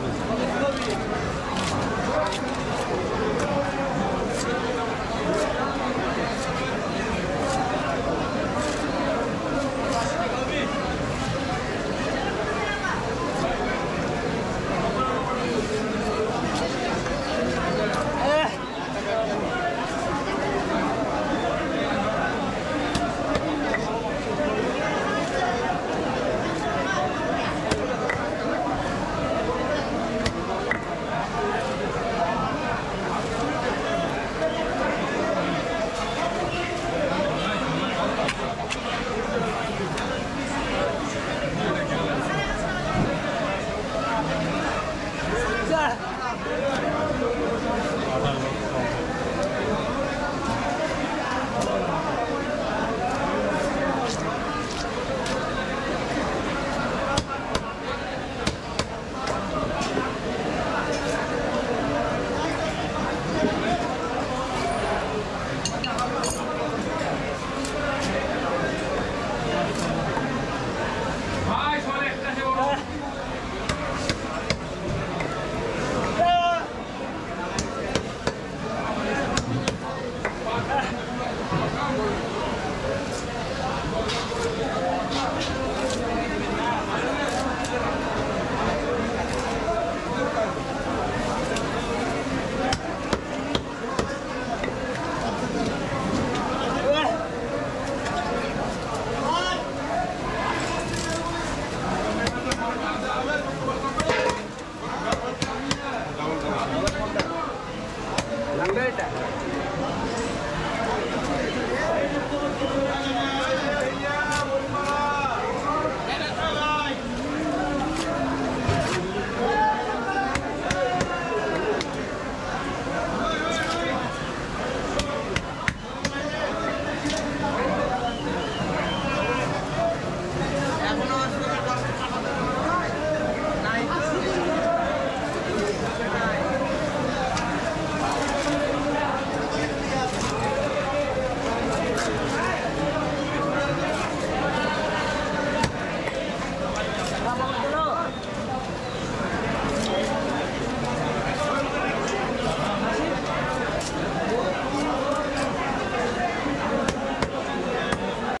He?